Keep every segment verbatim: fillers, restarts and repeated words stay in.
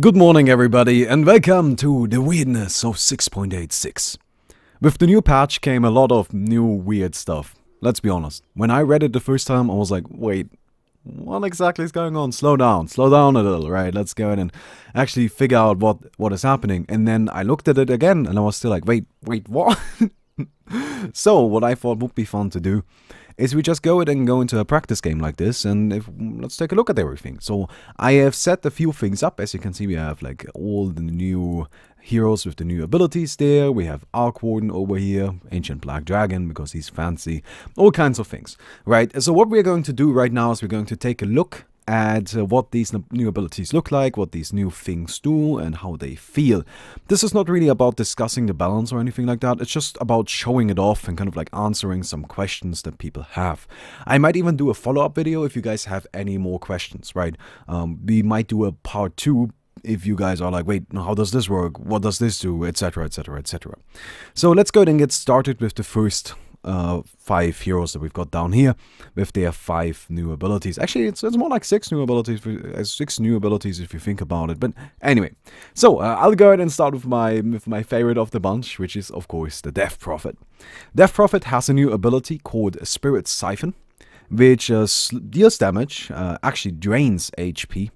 Good morning everybody and welcome to the weirdness of six point eight six. With the new patch came a lot of new weird stuff, let's be honest. When I read it the first time I was like, wait, what exactly is going on? Slow down, slow down a little, right? Let's go in and actually figure out what, what is happening. And then I looked at it again and I was still like, wait, wait, what? So what I thought would be fun to do is we just go ahead and go into a practice game like this and if, let's take a look at everything. So I have set a few things up. As you can see, we have like all the new heroes with the new abilities there. We have Arc Warden over here, Ancient Black Dragon because he's fancy, all kinds of things, right? So what we're going to do right now is we're going to take a look at uh, what these new abilities look like, what these new things do, and how they feel. This is not really about discussing the balance or anything like that, it's just about showing it off and kind of like answering some questions that people have. I might even do a follow-up video if you guys have any more questions, right? Um, we might do a part two if you guys are like, wait, how does this work? What does this do? Etc, etc, et cetera. So let's go ahead and get started with the first Uh, five heroes that we've got down here with their five new abilities. Actually, it's, it's more like six new abilities, uh, six new abilities if you think about it. But anyway, so uh, I'll go ahead and start with my with my favorite of the bunch, which is of course the Death Prophet. Death Prophet has a new ability called Spirit Siphon, which uh, deals damage, uh, actually drains H P.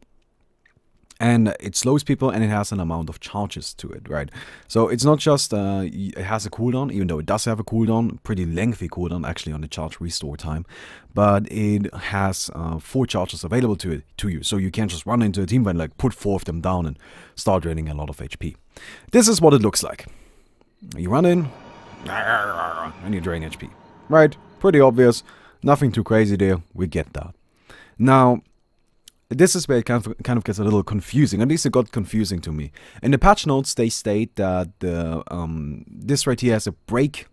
And it slows people and it has an amount of charges to it, right? So it's not just, uh, it has a cooldown, even though it does have a cooldown, pretty lengthy cooldown actually on the charge restore time. But it has uh, four charges available to it to you. So you can't just run into a team and like put four of them down and start draining a lot of H P. This is what it looks like. You run in and you drain H P, right? Pretty obvious, nothing too crazy there, we get that. Now, this is where it kind of, kind of gets a little confusing, at least it got confusing to me. In the patch notes they state that the, um, this right here has a break,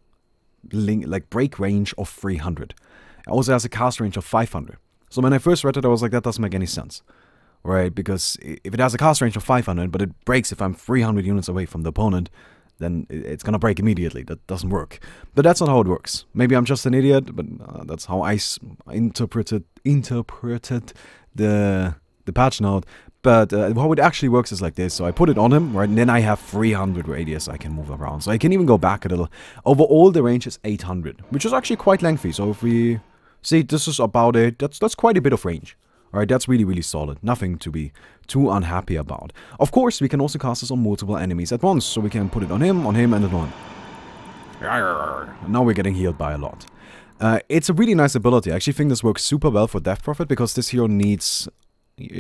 link, like break range of three hundred. It also has a cast range of five hundred. So when I first read it I was like, that doesn't make any sense. Right, because if it has a cast range of five hundred but it breaks if I'm three hundred units away from the opponent, then it's gonna break immediately. That doesn't work. But that's not how it works. Maybe I'm just an idiot, but uh, that's how I s interpreted interpreted the the patch note. But uh, how it actually works is like this. So I put it on him, right, and then I have three hundred radius I can move around. So I can even go back a little. Overall, the range is eight hundred, which is actually quite lengthy. So if we see, this is about it. That's that's quite a bit of range. Alright, that's really, really solid. Nothing to be too unhappy about. Of course, we can also cast this on multiple enemies at once. So we can put it on him, on him, and on him. Now we're getting healed by a lot. Uh, it's a really nice ability. I actually think this works super well for Death Prophet because this hero needs...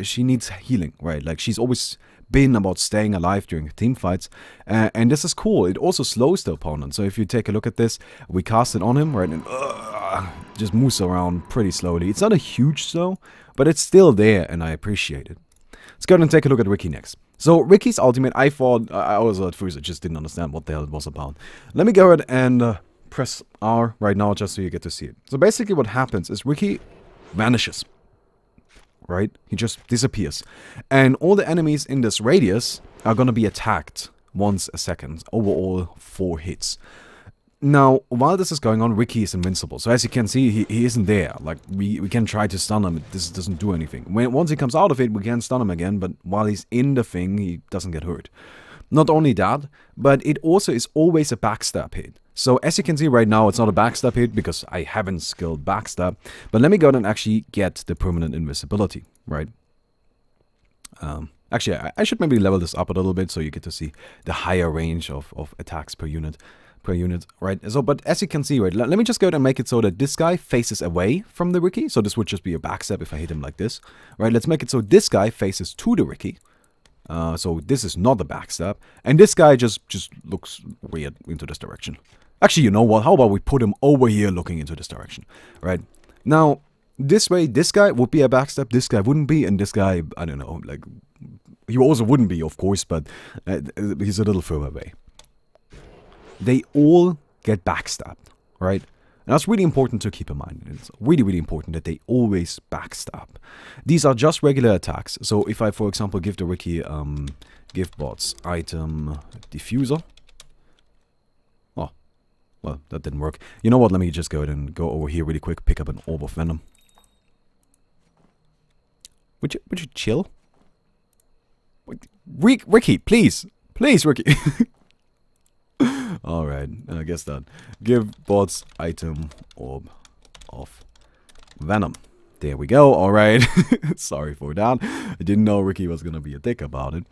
She needs healing, right? Like, she's always been about staying alive during team fights. Uh, and this is cool. It also slows the opponent. So if you take a look at this, we cast it on him, right? And uh, just moves around pretty slowly. It's not a huge slow, but it's still there, and I appreciate it. Let's go ahead and take a look at Riki next. So, Riki's ultimate, I thought, I was at first, I just didn't understand what the hell it was about. Let me go ahead and uh, press R right now, just so you get to see it. So, basically what happens is Riki vanishes, right? He just disappears. And all the enemies in this radius are going to be attacked once a second. Overall, four hits. Now, while this is going on, Riki is invincible. So as you can see, he, he isn't there. Like, we, we can try to stun him. This doesn't do anything. When, once he comes out of it, we can stun him again. But while he's in the thing, he doesn't get hurt. Not only that, but it also is always a backstab hit. So as you can see right now, it's not a backstab hit because I haven't skilled backstab. But let me go ahead and actually get the permanent invisibility, right? Um... Actually, I, I should maybe level this up a little bit so you get to see the higher range of, of attacks per unit, per unit, right? So, but as you can see, right, let, let me just go ahead and make it so that this guy faces away from the Riki. So this would just be a backstab if I hit him like this, right? Let's make it so this guy faces to the Riki. Uh, so this is not a backstab. And this guy just, just looks weird into this direction. Actually, you know what? How about we put him over here looking into this direction, right? Now, this way, this guy would be a backstab, this guy wouldn't be, and this guy, I don't know, like... He also wouldn't be, of course, but uh, he's a little further away. They all get backstabbed, right? And that's really important to keep in mind. It's really, really important that they always backstab. These are just regular attacks. So if I, for example, give the Riki um, gift bots item diffuser. Oh, well, that didn't work. You know what? Let me just go ahead and go over here really quick, pick up an Orb of Venom. Would you, would you chill? Re Riki, please. Please, Riki. Alright, I guess done. Give bots item Orb of Venom. There we go, alright. Sorry for that. I didn't know Riki was going to be a dick about it.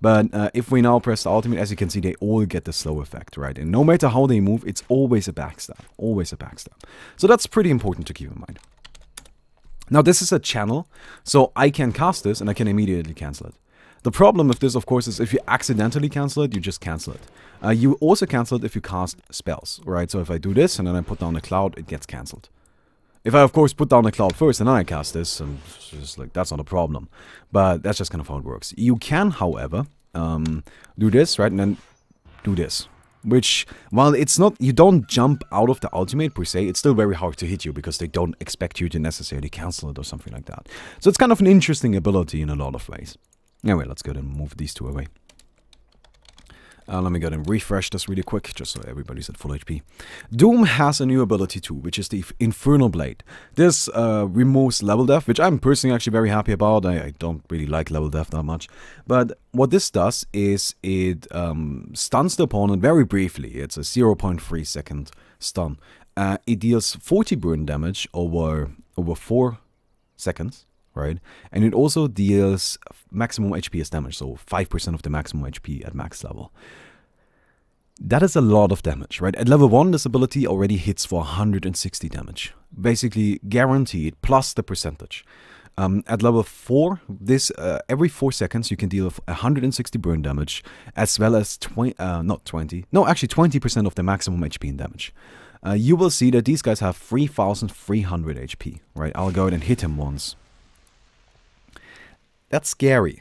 But uh, if we now press the ultimate, as you can see, they all get the slow effect, right? And no matter how they move, it's always a backstab. Always a backstab. So that's pretty important to keep in mind. Now this is a channel, so I can cast this and I can immediately cancel it. The problem with this, of course, is if you accidentally cancel it, you just cancel it. Uh, you also cancel it if you cast spells, right? So if I do this and then I put down the cloud, it gets cancelled. If I, of course, put down the cloud first and then I cast this, and it's just like, that's not a problem. But that's just kind of how it works. You can, however, um, do this, right, and then do this. Which, while it's not, you don't jump out of the ultimate per se, it's still very hard to hit you because they don't expect you to necessarily cancel it or something like that. So it's kind of an interesting ability in a lot of ways. Anyway, let's go ahead and move these two away. Uh, let me go ahead and refresh this really quick, just so everybody's at full H P. Doom has a new ability too, which is the Infernal Blade. This uh, removes level death, which I'm personally actually very happy about. I, I don't really like level death that much. But what this does is it um, stuns the opponent very briefly. It's a zero point three second stun. Uh, it deals forty burn damage over, over four seconds. Right? And it also deals maximum H P as damage, so five percent of the maximum H P at max level. That is a lot of damage, right? At level one, this ability already hits for one hundred sixty damage. Basically guaranteed, plus the percentage. Um, at level four, this uh, every four seconds you can deal with one hundred sixty burn damage, as well as twenty, uh, not twenty, no actually twenty percent of the maximum H P in damage. Uh, you will see that these guys have three thousand three hundred H P, right? I'll go ahead and hit him once. That's scary.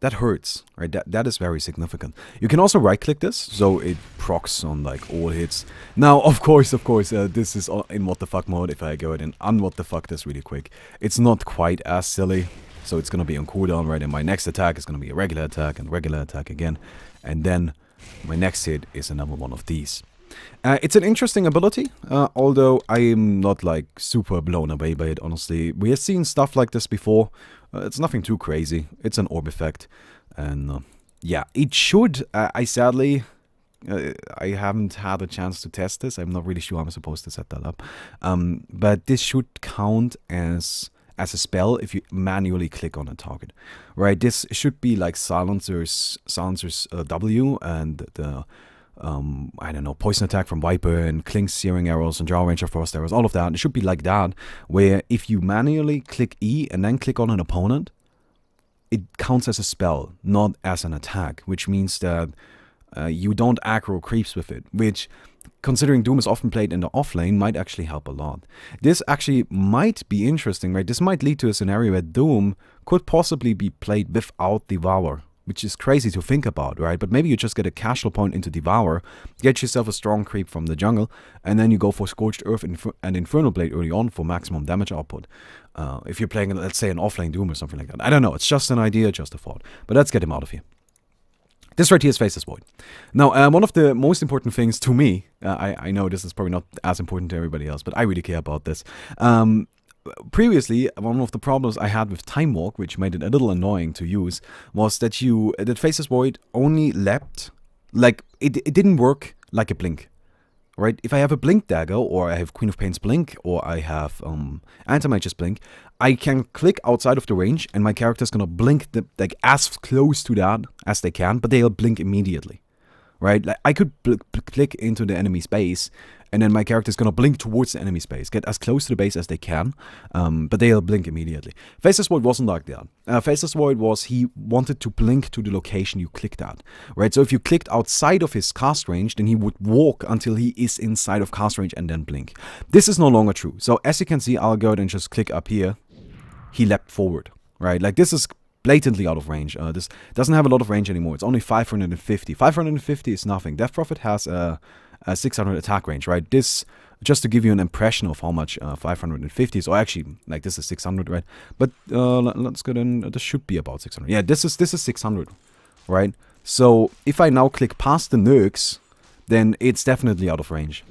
That hurts, right? That, that is very significant. You can also right-click this, so it procs on, like, all hits. Now, of course, of course, uh, this is in what the fuck mode. If I go ahead and un-what the fuck this really quick, it's not quite as silly. So it's gonna be on cooldown, right? And my next attack is gonna be a regular attack and regular attack again. And then my next hit is another one of these. Uh, it's an interesting ability, uh, although I am not, like, super blown away by it, honestly. We have seen stuff like this before. Uh, it's nothing too crazy. It's an orb effect. And, uh, yeah, it should. Uh, I sadly, uh, I haven't had a chance to test this. I'm not really sure how I'm supposed to set that up. Um, but this should count as... as a spell if you manually click on a target, right? This should be, like, Silencer's, Silencer's uh, W and the... Um, I don't know, poison attack from Viper and Cling Searing Arrows and Drow Ranger Frost Arrows, all of that. It should be like that, where if you manually click E and then click on an opponent, it counts as a spell, not as an attack, which means that uh, you don't aggro creeps with it, which, considering Doom is often played in the off lane, might actually help a lot. This actually might be interesting, right? This might lead to a scenario where Doom could possibly be played without Devour, which is crazy to think about, right? But maybe you just get a casual point into Devour, get yourself a strong creep from the jungle, and then you go for Scorched Earth and Infernal Blade early on for maximum damage output. Uh, if you're playing, let's say, an offlane Doom or something like that. I don't know, it's just an idea, just a thought. But let's get him out of here. This right here is Faceless Void. Now, um, one of the most important things to me, uh, I, I know this is probably not as important to everybody else, but I really care about this. Um... Previously, one of the problems I had with Time Walk, which made it a little annoying to use, was that you that Faceless Void only leapt, like, it, it didn't work like a Blink, right? If I have a Blink Dagger, or I have Queen of Pain's Blink, or I have um, Antimage's Blink, I can click outside of the range, and my character's gonna blink the, like, as close to that as they can, but they'll blink immediately, right? Like, I could click into the enemy's base, and then my character is going to blink towards the enemy space. Get as close to the base as they can. Um, but they'll blink immediately. Faceless Void wasn't like that. Uh, Faceless Void was, he wanted to blink to the location you clicked at. Right? So if you clicked outside of his cast range, then he would walk until he is inside of cast range and then blink. This is no longer true. So as you can see, I'll go ahead and just click up here. He leapt forward. Right? Like, this is blatantly out of range. Uh, this doesn't have a lot of range anymore. It's only five hundred fifty. five hundred fifty is nothing. Death Prophet has a... Uh, Uh, six hundred attack range, right? This, just to give you an impression of how much uh, five hundred fifty is, or actually, like, this is six hundred, right? But uh, let's go then, this should be about six hundred. Yeah, this is this is six hundred, right? So if I now click past the nukes, then it's definitely out of range.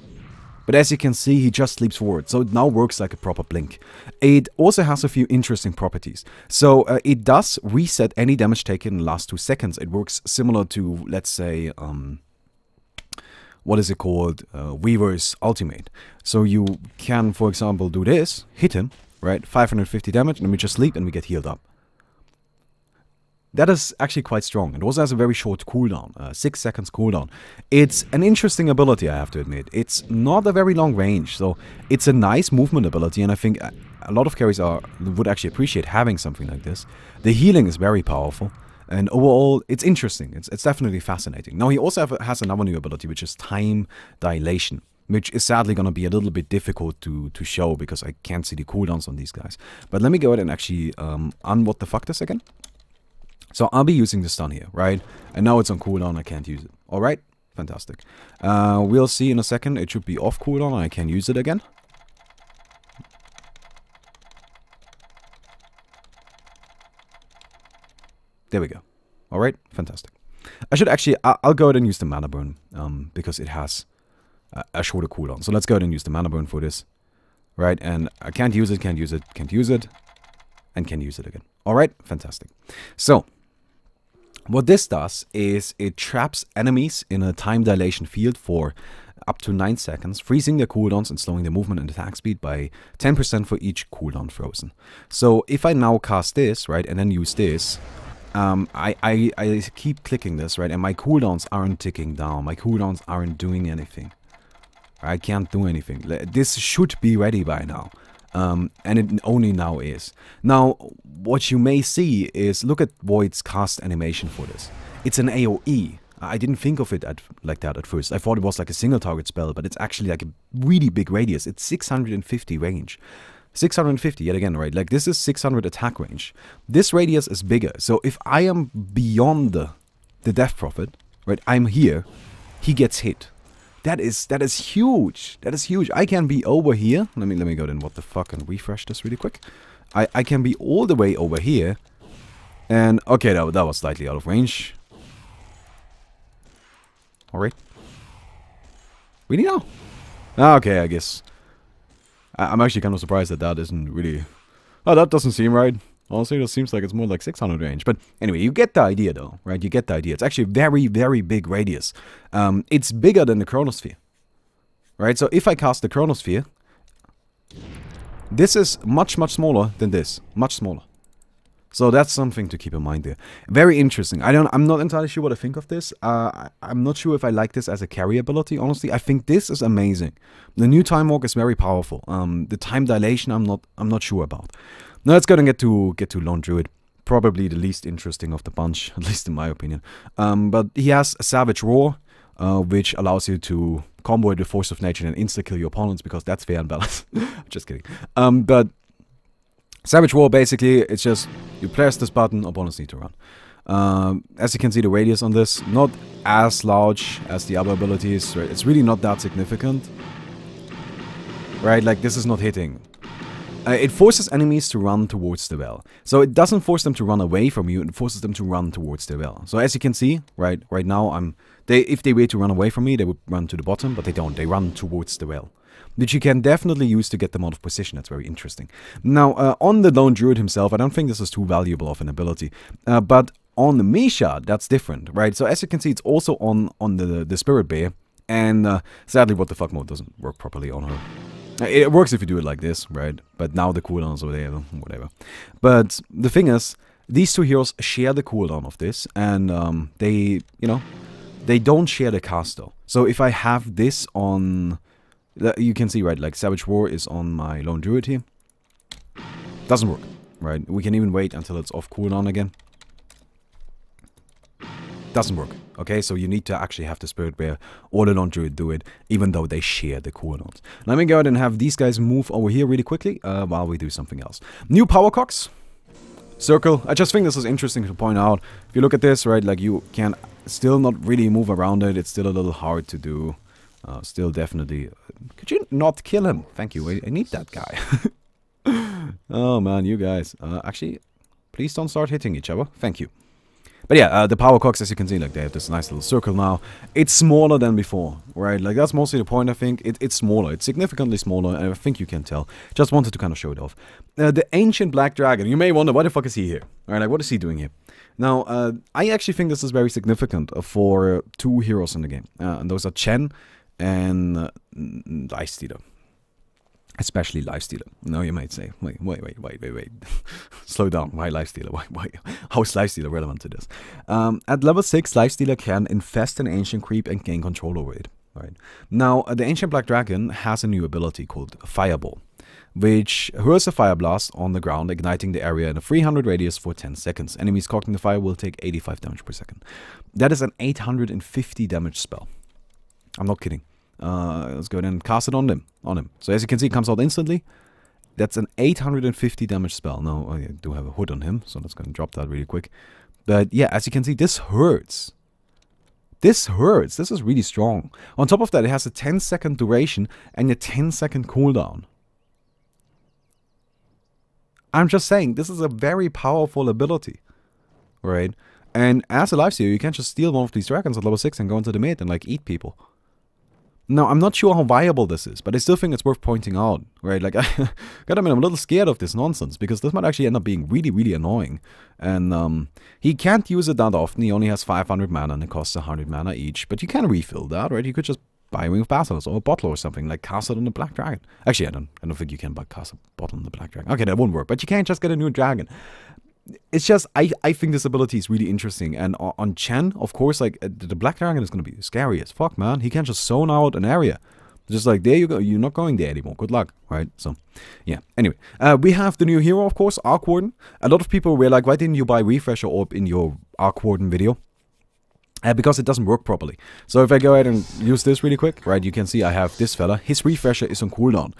But as you can see, he just leaps forward, so it now works like a proper blink. It also has a few interesting properties. So uh, it does reset any damage taken in the last two seconds. It works similar to, let's say, um, what is it called? Uh, Weaver's Ultimate. So you can, for example, do this, hit him, right? five hundred fifty damage, and we just leap and we get healed up. That is actually quite strong. It also has a very short cooldown, uh, six seconds cooldown. It's an interesting ability, I have to admit. It's not a very long range, so it's a nice movement ability, and I think a lot of carries are would actually appreciate having something like this. The healing is very powerful, and overall, it's interesting. It's, it's definitely fascinating. Now, he also have, has another new ability, which is Time Dilation, which is sadly going to be a little bit difficult to, to show because I can't see the cooldowns on these guys. But let me go ahead and actually um, unwhat the fuck this again. So I'll be using the stun here, right? And now it's on cooldown, I can't use it. Alright, fantastic. Uh, we'll see in a second. It should be off cooldown, and I can use it again. There we go. Alright, fantastic. I should actually, I I'll go ahead and use the Mana Burn, um, because it has a, a shorter cooldown. So let's go ahead and use the Mana Burn for this. Right, and I can't use it, can't use it, can't use it, and can use it again. Alright, fantastic. So, what this does is it traps enemies in a time dilation field for up to nine seconds, freezing their cooldowns and slowing their movement and attack speed by ten percent for each cooldown frozen. So if I now cast this, right, and then use this, um, I, I, I keep clicking this, right, and my cooldowns aren't ticking down, my cooldowns aren't doing anything. I can't do anything. This should be ready by now. Um, and it only now is. Now, what you may see is, look at Void's cast animation for this. It's an A O E. I didn't think of it at, like that at first. I thought it was like a single target spell, but it's actually like a really big radius. It's six hundred fifty range. six hundred fifty, yet again, right? Like, this is six hundred attack range. This radius is bigger. So if I am beyond the, the Death Prophet, right, I'm here, he gets hit. That is, that is huge. That is huge. I can be over here. Let me, let me go then, what the fuck, and refresh this really quick. I, I can be all the way over here. And, okay, that, that was slightly out of range. Alright. Really now? Ah, okay, I guess. I, I'm actually kind of surprised that that isn't really... Oh, that doesn't seem right. Honestly, it seems like it's more like six hundred range. But anyway, you get the idea though, right? You get the idea. It's actually a very, very big radius. Um, it's bigger than the Chronosphere, right? So if I cast the Chronosphere, this is much, much smaller than this. Much smaller. So that's something to keep in mind there. Very interesting. I don't, I'm not entirely sure what I think of this. Uh, I, I'm not sure if I like this as a carry ability, honestly. I think this is amazing. The new Time Walk is very powerful. Um, the Time Dilation, I'm not, I'm not sure about. Now let's go and get to get to Lone Druid. Probably the least interesting of the bunch, at least in my opinion. Um, but he has a Savage Roar, uh, which allows you to combo the Force of Nature and insta-kill your opponents, because that's fair and balanced. Just kidding. Um, but Savage Roar, basically, it's just you press this button, opponents need to run. Um, as you can see, the radius on this, not as large as the other abilities. Right? It's really not that significant. Right, like this is not hitting. Uh, it forces enemies to run towards the well. So it doesn't force them to run away from you, it forces them to run towards the well. So as you can see, right right now, I'm they if they were to run away from me, they would run to the bottom, but they don't, they run towards the well. Which you can definitely use to get them out of position, that's very interesting. Now, uh, on the Lone Druid himself, I don't think this is too valuable of an ability, uh, but on the Misha, that's different, right? So as you can see, it's also on, on the, the Spirit Bear, and uh, sadly, what the fuck mode doesn't work properly on her. It works if you do it like this, right? But now the cooldowns are there, whatever. But the thing is, these two heroes share the cooldown of this, and um, they, you know, they don't share the cast though. So if I have this on, you can see, right, like Savage War is on my Lone Druid here. Doesn't work, right? We can even wait until it's off cooldown again. Doesn't work. Okay, so you need to actually have the Spirit Bear or the Lone Druid do it, even though they share the cooldowns. Let me go ahead and have these guys move over here really quickly uh, while we do something else. New Power Cocks. Circle. I just think this is interesting to point out. If you look at this, right, like you can still not really move around it. It's still a little hard to do. Uh, still definitely... Could you not kill him? Thank you. I, I need that guy. Oh, man, you guys. Uh, actually, please don't start hitting each other. Thank you. But yeah, uh, the Power Cocks, as you can see, like, they have this nice little circle now. It's smaller than before, right? Like, that's mostly the point, I think. It, it's smaller. It's significantly smaller, and I think you can tell. Just wanted to kind of show it off. Uh, the Ancient Black Dragon. You may wonder, why the fuck is he here? All right, like, what is he doing here? Now, uh, I actually think this is very significant for uh, two heroes in the game. Uh, and those are Chen and uh, Lifestealer. Especially Lifestealer. No, you might say, wait, wait, wait, wait, wait, wait. Slow down. Why Lifestealer? Why, why? How is Lifestealer relevant to this? Um, at level six, Lifestealer can infest an ancient creep and gain control over it. Right. Now, the Ancient Black Dragon has a new ability called Fireball, which hurls a fire blast on the ground, igniting the area in a three hundred radius for ten seconds. Enemies caught in the fire will take eighty-five damage per second. That is an eight hundred fifty damage spell. I'm not kidding. Uh, let's go ahead and cast it on him. On him. So as you can see, it comes out instantly. That's an eight hundred fifty damage spell. Now, I do have a hood on him, so let's go and drop that really quick. But yeah, as you can see, this hurts. This hurts. This is really strong. On top of that, it has a ten second duration and a ten second cooldown. I'm just saying, this is a very powerful ability, right? And as a Lifestealer, you can't just steal one of these dragons at level six and go into the mid and, like, eat people. Now, I'm not sure how viable this is, but I still think it's worth pointing out, right? Like, I, God, I mean, I'm a little scared of this nonsense, because this might actually end up being really, really annoying. And um, he can't use it that often. He only has five hundred mana, and it costs one hundred mana each. But you can refill that, right? You could just buy a Wing of Basilisk or a bottle or something, like cast it on the Black Dragon. Actually, I don't I don't think you can cast a bottle on the Black Dragon. Okay, that won't work, but you can't just get a new dragon. It's just, I, I think this ability is really interesting. And on Chen, of course, like, the Black Dragon is going to be scary as fuck, man. He can just zone out an area. Just like, there you go, you're not going there anymore, good luck, right? So, yeah, anyway. Uh, we have the new hero, of course, Arc Warden. A lot of people were like, why didn't you buy Refresher Orb in your Arc Warden video? Uh, because it doesn't work properly. So if I go ahead and use this really quick, right, you can see I have this fella. His Refresher is on cooldown.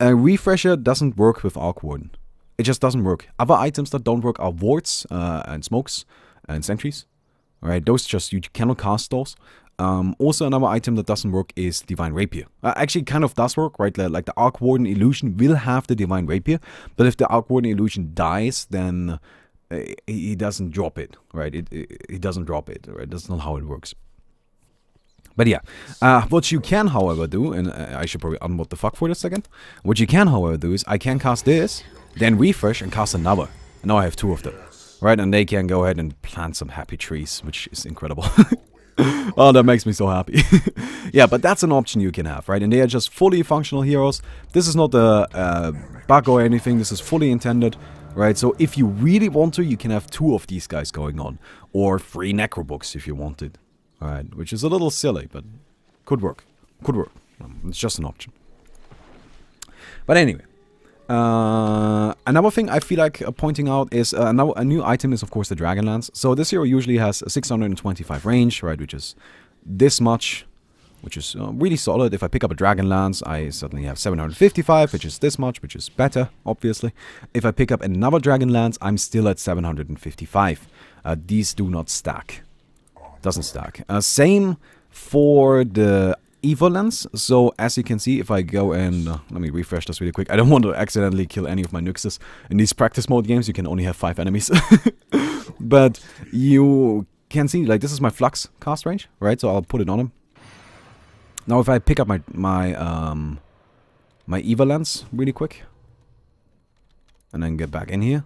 Uh, refresher doesn't work with Arc Warden. It just doesn't work. Other items that don't work are wards uh, and smokes and sentries. Right, those just, you cannot cast those. Um, also, another item that doesn't work is Divine Rapier. Uh, actually, it kind of does work, right? Like the Arc Warden Illusion will have the Divine Rapier, but if the Arc Warden Illusion dies, then uh, he doesn't drop it, right? It, it, it doesn't drop it, right? That's not how it works. But yeah, uh, what you can, however, do, and I should probably unmod the fuck for this again. What you can, however, do is I can cast this, then refresh and cast another. And now I have two of them, right? And they can go ahead and plant some happy trees, which is incredible. Oh, that makes me so happy. Yeah, but that's an option you can have, right? And they are just fully functional heroes. This is not a uh, bug or anything. This is fully intended, right? So if you really want to, you can have two of these guys going on. Or three necrobooks if you wanted. Alright, which is a little silly, but could work. Could work. Um, it's just an option. But anyway. Uh, another thing I feel like uh, pointing out is uh, another, a new item is, of course, the Dragon Lance. So this hero usually has six hundred twenty-five range, right, which is this much, which is uh, really solid. If I pick up a Dragon Lance, I suddenly have seven hundred fifty-five, which is this much, which is better, obviously. If I pick up another Dragon Lance, I'm still at seven hundred fifty-five. Uh, these do not stack. Doesn't stack. Uh, same for the Evil Lens. So as you can see, if I go and uh, let me refresh this really quick. I don't want to accidentally kill any of my Nuxes. In these practice mode games, you can only have five enemies. But you can see, like, this is my Flux cast range, right? So I'll put it on him. Now if I pick up my my um my Evil Lens really quick and then get back in here,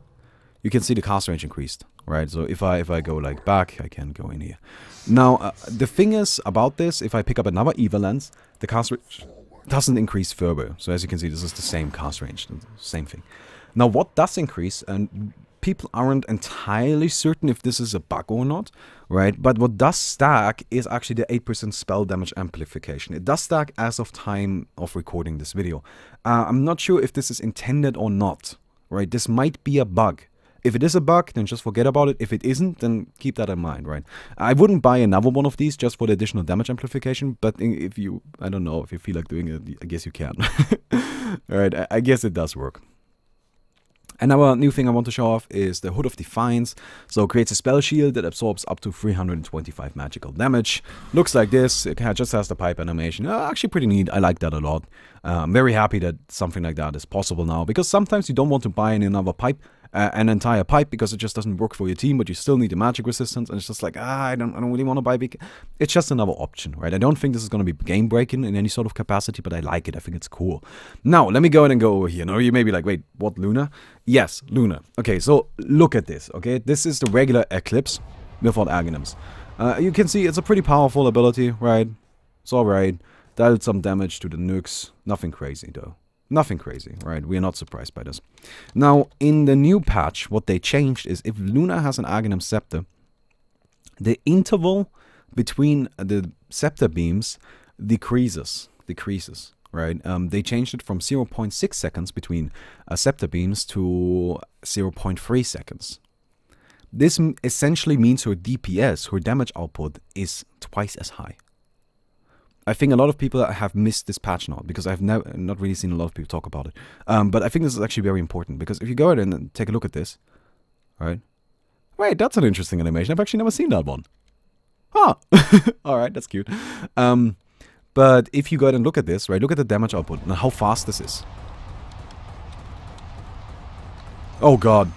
you can see the cast range increased, right? So if I if I go, like, back, I can go in here. Now, uh, the thing is about this, if I pick up another Evil Lens, the cast range doesn't increase further. So as you can see, this is the same cast range, same thing. Now, what does increase, and people aren't entirely certain if this is a bug or not, right? But what does stack is actually the eight percent spell damage amplification. It does stack as of time of recording this video. Uh, I'm not sure if this is intended or not, right? This might be a bug. If it is a bug, then just forget about it. If it isn't, then keep that in mind, right? I wouldn't buy another one of these just for the additional damage amplification, but if you, I don't know, if you feel like doing it, I guess you can. Alright, I guess it does work. Another new thing I want to show off is the Hood of Defiance. So it creates a spell shield that absorbs up to three hundred twenty-five magical damage. Looks like this. It just has the pipe animation. Uh, actually pretty neat. I like that a lot. Uh, I'm very happy that something like that is possible now, because sometimes you don't want to buy in another pipe uh, an entire pipe because it just doesn't work for your team, but you still need a magic resistance, and it's just like, ah, I don't, I don't really want to buy big. It's just another option, right? I don't think this is going to be game-breaking in any sort of capacity, but I like it. I think it's cool. Now, let me go ahead and go over here. Now, you may be like, wait, what, Luna? Yes, Luna. Okay, so look at this, okay? This is the regular Eclipse without Aghanims. Uh, you can see it's a pretty powerful ability, right? It's alright. Dealt some damage to the nukes. Nothing crazy, though. Nothing crazy, right? We are not surprised by this. Now, in the new patch, what they changed is if Luna has an Aghanim Scepter, the interval between the Scepter beams decreases. Decreases, right? Um, they changed it from zero point six seconds between uh, Scepter beams to zero point three seconds. This essentially means her D P S, her damage output, is twice as high. I think a lot of people have missed this patch now, because I've not really seen a lot of people talk about it. Um, but I think this is actually very important, because if you go ahead and take a look at this, right? Wait, that's an interesting animation. I've actually never seen that one. Huh. Alright, that's cute. Um, but if you go ahead and look at this, right? Look at the damage output and how fast this is. Oh, God.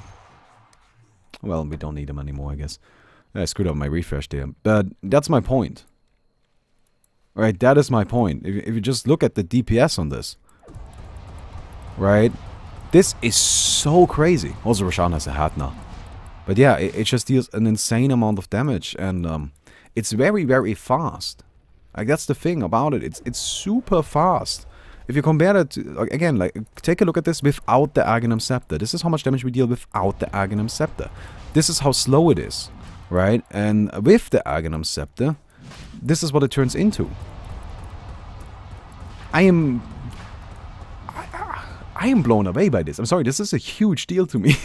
Well, we don't need them anymore, I guess. I screwed up my refresh there. But that's my point. Right, that is my point. If, if you just look at the D P S on this. Right? This is so crazy. Also, Roshan has a hat now. But yeah, it, it just deals an insane amount of damage. And um, it's very, very fast. Like, that's the thing about it. It's it's super fast. If you compare that to, again, like, take a look at this without the Aghanim Scepter. This is how much damage we deal without the Aghanim Scepter. This is how slow it is, right? And with the Aghanim Scepter, this is what it turns into. I am... I, I am blown away by this. I'm sorry, this is a huge deal to me.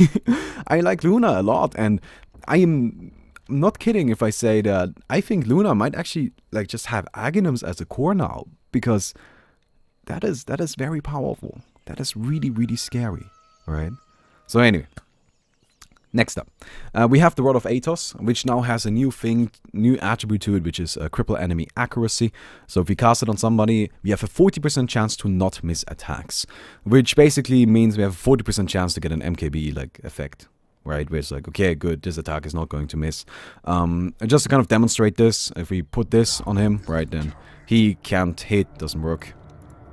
I like Luna a lot, and I am not kidding if I say that I think Luna might actually, like, just have Aghanims as a core now, because... That is, that is very powerful. That is really, really scary, right? So anyway, next up, uh, we have the Rod of Atos, which now has a new thing, new attribute to it, which is uh, cripple enemy accuracy. So if we cast it on somebody, we have a forty percent chance to not miss attacks, which basically means we have a forty percent chance to get an M K B-like effect, right? Where it's like, okay, good, this attack is not going to miss. Um, and just to kind of demonstrate this, if we put this on him, right, then he can't hit, doesn't work.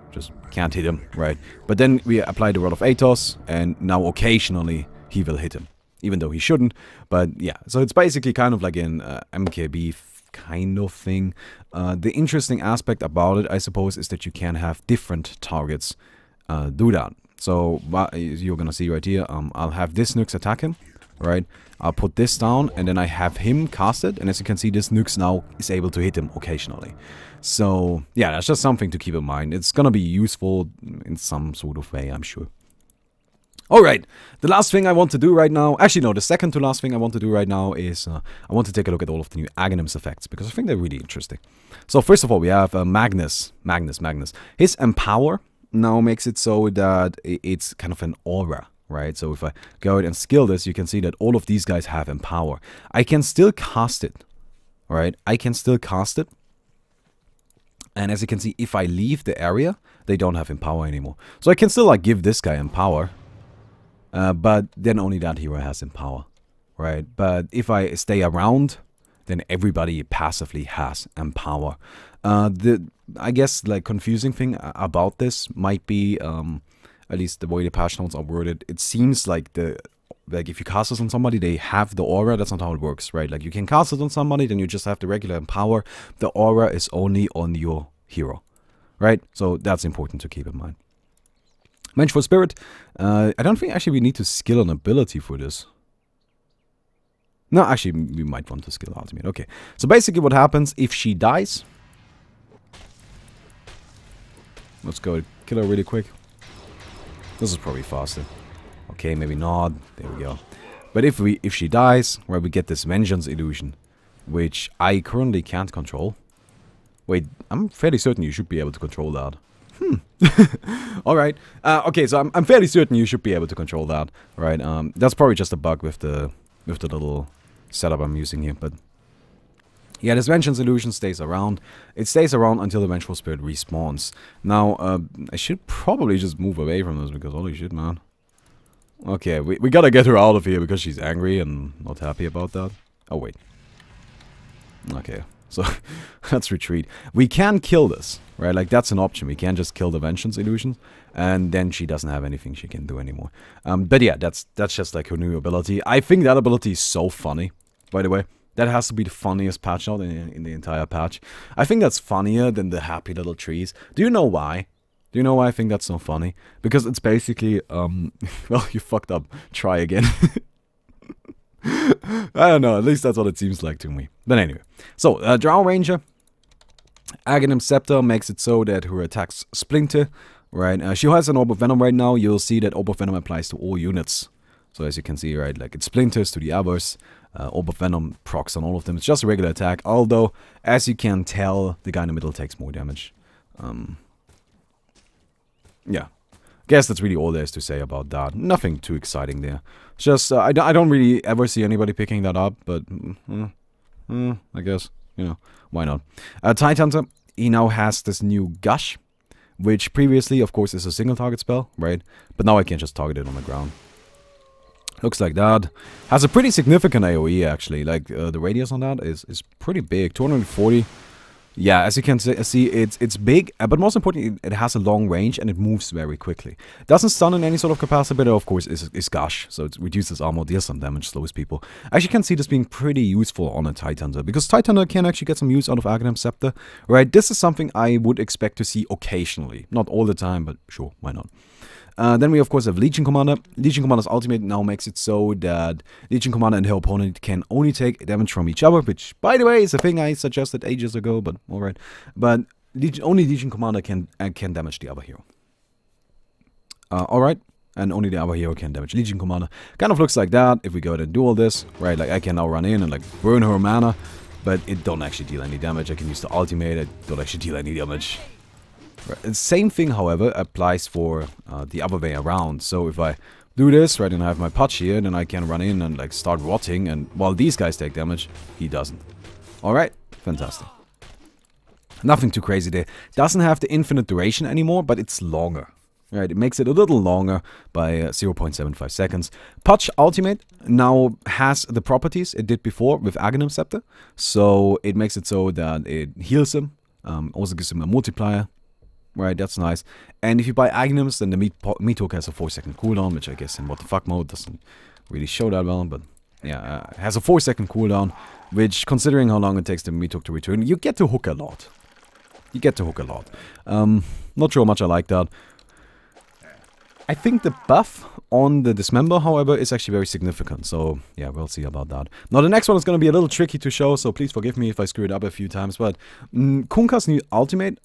Just can't hit him, right? But then we apply the Rod of Atos, and now occasionally he will hit him, even though he shouldn't. But yeah, so it's basically kind of like an uh, M K B kind of thing. Uh, the interesting aspect about it, I suppose, is that you can have different targets uh, do that. So you're gonna see right here, um, I'll have this Nux attack him, right? I'll put this down, and then I have him cast it, and as you can see, this Nux now is able to hit him occasionally. So, yeah, that's just something to keep in mind. It's gonna be useful in some sort of way, I'm sure. Alright, the last thing I want to do right now... Actually, no, the second to last thing I want to do right now is... Uh, I want to take a look at all of the new Aghanims effects, because I think they're really interesting. So, first of all, we have uh, Magnus. Magnus, Magnus. His Empower now makes it so that it's kind of an aura, right? So, if I go ahead and skill this, you can see that all of these guys have Empower. I can still cast it, alright? I can still cast it. And as you can see, if I leave the area, they don't have Empower anymore. So I can still, like, give this guy Empower. Uh, but then only that hero has Empower, right? But if I stay around, then everybody passively has Empower. Uh, the, I guess, like, confusing thing about this might be, um, at least the way the patch notes are worded, it seems like the... Like, if you cast this on somebody, they have the aura. That's not how it works, right? Like, you can cast it on somebody, then you just have the regular Empower. The aura is only on your hero, right? So that's important to keep in mind. Vengeful Spirit. Uh, I don't think actually we need to skill an ability for this. No, actually, we might want to skill Ultimate. Okay. So basically what happens if she dies... Let's go kill her really quick. This is probably faster. Okay, maybe not. There we go. But if we if she dies, right, we get this Vengeance illusion, which I currently can't control. Wait, I'm fairly certain you should be able to control that. Hmm. Alright. Uh, okay, so I'm, I'm fairly certain you should be able to control that. Right, um, that's probably just a bug with the, with the little setup I'm using here, but... Yeah, this Vengeance illusion stays around. It stays around until the Vengeful Spirit respawns. Now, uh, I should probably just move away from this, because holy shit, man. Okay, we, we gotta get her out of here because she's angry and not happy about that. Oh, wait. Okay, so let's retreat. We can kill this, right? Like, that's an option. We can just kill the Vengeance illusions, and then she doesn't have anything she can do anymore. Um, but yeah, that's that's just, like, her new ability. I think that ability is so funny, by the way. That has to be the funniest patch out in, in the entire patch. I think that's funnier than the happy little trees. Do you know why? Do you know why I think that's so funny? Because it's basically, um, well, you fucked up. Try again. I don't know, at least that's what it seems like to me. But anyway. So, uh, Drow Ranger. Aghanim Scepter makes it so that her attacks splinter. Right, uh, she has an Orb of Venom right now. You'll see that Orb of Venom applies to all units. So as you can see, right, like it splinters to the others. Uh, Orb of Venom procs on all of them. It's just a regular attack. Although, as you can tell, the guy in the middle takes more damage. Um... Yeah, guess that's really all there is to say about that. Nothing too exciting there. Just, uh, I, d I don't really ever see anybody picking that up, but mm, mm, I guess, you know, why not. Uh, Tidehunter, he now has this new Gush, which previously, of course, is a single target spell, right? But now I can just target it on the ground. Looks like that. Has a pretty significant AoE, actually. Like, uh, the radius on that is, is pretty big, two hundred forty. Yeah, as you can see, it's it's big, but most importantly, it has a long range and it moves very quickly. Doesn't stun in any sort of capacity, but of course, is is Gush, so it reduces armor, deals some damage, slows people. I actually can see this being pretty useful on a Tidehunter, because Tidehunter can actually get some use out of Aghanim Scepter, right? This is something I would expect to see occasionally. Not all the time, but sure, why not? Uh, then we, of course, have Legion Commander. Legion Commander's ultimate now makes it so that Legion Commander and her opponent can only take damage from each other, which, by the way, is a thing I suggested ages ago, but alright. But Legion, only Legion Commander can uh, can damage the other hero. Uh, alright, and only the other hero can damage Legion Commander. Kind of looks like that if we go ahead and do all this, right? Like, I can now run in and, like, burn her mana, but it don't actually deal any damage. I can use the ultimate, it don't actually deal any damage. Right. Same thing, however, applies for uh, the other way around. So if I do this, right, and I have my Pudge here, then I can run in and, like, start rotting, and while these guys take damage, he doesn't. Alright, fantastic. Nothing too crazy there. Doesn't have the infinite duration anymore, but it's longer. Right, it makes it a little longer by uh, zero point seven five seconds. Pudge Ultimate now has the properties it did before with Aghanim Scepter, so it makes it so that it heals him, um, also gives him a multiplier. Right, that's nice. And if you buy Aghanims, then the Meat, Meat Hook has a four second cooldown, which I guess in what the fuck mode doesn't really show that well, but yeah, uh, has a four second cooldown, which, considering how long it takes the Meat Hook to return, you get to hook a lot. You get to hook a lot. Um, not sure how much I like that. I think the buff on the Dismember, however, is actually very significant, so yeah, we'll see about that. Now, the next one is going to be a little tricky to show, so please forgive me if I screw it up a few times, but mm, Kunkka's new ultimate,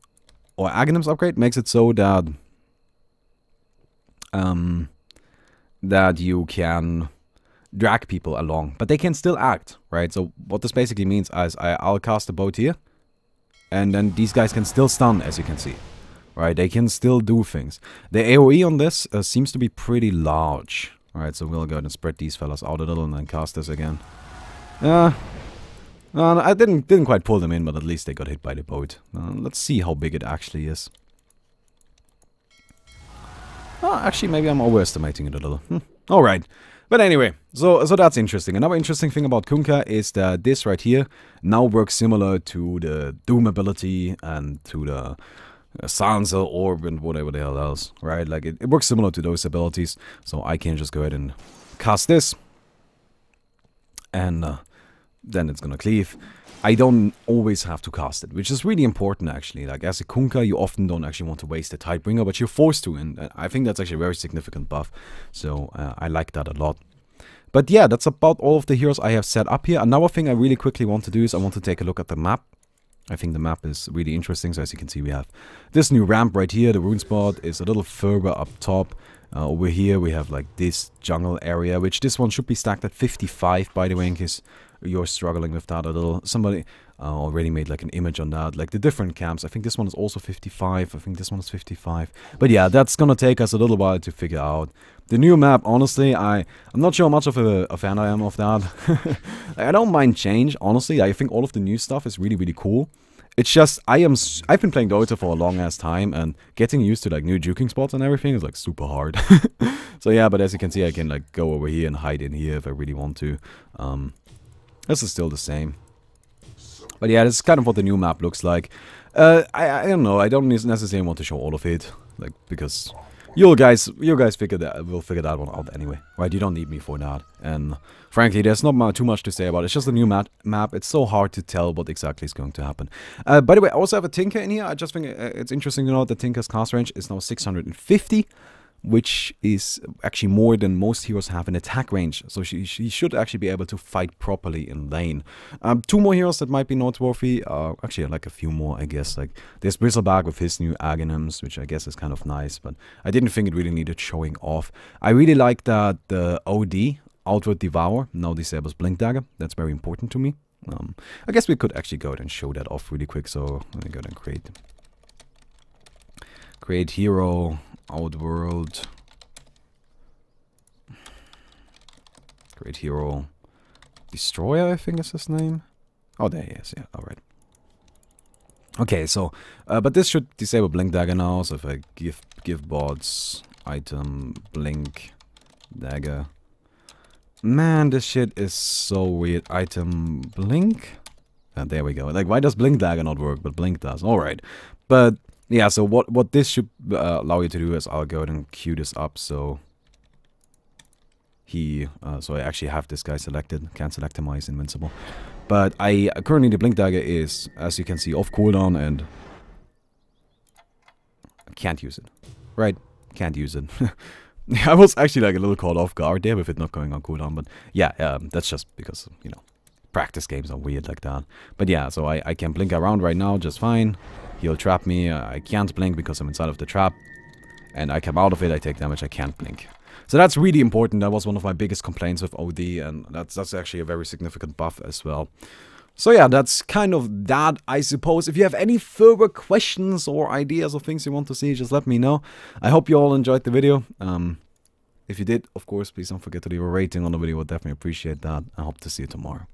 or Aghanim's upgrade, makes it so that um, that you can drag people along, but they can still act, right? So what this basically means is I, I'll cast a boat here, and then these guys can still stun, as you can see, right? They can still do things. The AoE on this uh, seems to be pretty large, all right? So we'll go ahead and spread these fellas out a little, and then cast this again. Yeah. Uh, Uh, I didn't didn't quite pull them in, but at least they got hit by the boat. Uh, let's see how big it actually is. Oh, actually, maybe I'm overestimating it a little. Hmm. All right. But anyway, so so that's interesting. Another interesting thing about Kunkka is that this right here now works similar to the Doom ability and to the Uh, Sansa Orb and whatever the hell else, right? Like, it, it works similar to those abilities. So I can just go ahead and cast this. And Uh, then it's gonna cleave. I don't always have to cast it, which is really important, actually. Like, as a Kunkka, you often don't actually want to waste a Tidebringer, but you're forced to, and I think that's actually a very significant buff. So, uh, I like that a lot. But yeah, that's about all of the heroes I have set up here. Another thing I really quickly want to do is I want to take a look at the map. I think the map is really interesting, so as you can see, we have this new ramp right here. The rune spot is a little further up top. Uh, over here, we have, like, this jungle area, which this one should be stacked at fifty-five, by the way, in case you're struggling with that a little. Somebody uh, already made, like, an image on that. Like, the different camps. I think this one is also fifty-five. I think this one is fifty-five. But yeah, that's gonna take us a little while to figure out. The new map, honestly, I, I'm not sure how much of a, a fan I am of that. I don't mind change, honestly. I think all of the new stuff is really, really cool. It's just, I am, I've been playing Dota for a long ass time, and getting used to like new juking spots and everything is like super hard. So yeah, but as you can see, I can like go over here and hide in here if I really want to. Um, this is still the same. But yeah, this is kind of what the new map looks like. Uh, I, I don't know, I don't necessarily want to show all of it, like, because you guys, you guys figure that, will figure that one out anyway, right? You don't need me for that. And frankly, there's not too much to say about it. It's just a new map. Map. It's so hard to tell what exactly is going to happen. Uh, by the way, I also have a Tinker in here. I just think it's interesting to note that Tinker's cast range is now six hundred fifty, which is actually more than most heroes have in attack range. So she, she should actually be able to fight properly in lane. Um, two more heroes that might be noteworthy. Uh, actually, like a few more, I guess. Like there's Bristleback with his new Aghanims, which I guess is kind of nice. But I didn't think it really needed showing off. I really like that the O D, Outward Devour, now disables Blink Dagger. That's very important to me. Um, I guess we could actually go ahead and show that off really quick. So let me go ahead and create, create hero. Outworld, great hero, Destroyer, I think is his name. Oh, there he is. Yeah, all right. Okay, so, uh, but this should disable Blink Dagger now. So if I give give bots item Blink Dagger, man, this shit is so weird. Item Blink, and there we go. Like, why does Blink Dagger not work, but Blink does? All right, but. Yeah, so what, what this should uh, allow you to do is I'll go ahead and queue this up so he, uh, so I actually have this guy selected. Can't select him, he's invincible. But I, currently the Blink Dagger is, as you can see, off cooldown and I can't use it. Right, can't use it. I was actually like a little caught off guard there with it not going on cooldown, but yeah, um, that's just because, you know, practice games are weird like that. But yeah, so I, I can blink around right now just fine. He'll trap me. I can't blink because I'm inside of the trap. And I come out of it, I take damage, I can't blink. So that's really important. That was one of my biggest complaints with O D, and that's, that's actually a very significant buff as well. So yeah, that's kind of that, I suppose. If you have any further questions or ideas or things you want to see, just let me know. I hope you all enjoyed the video. Um, if you did, of course, please don't forget to leave a rating on the video. I would definitely appreciate that. I hope to see you tomorrow.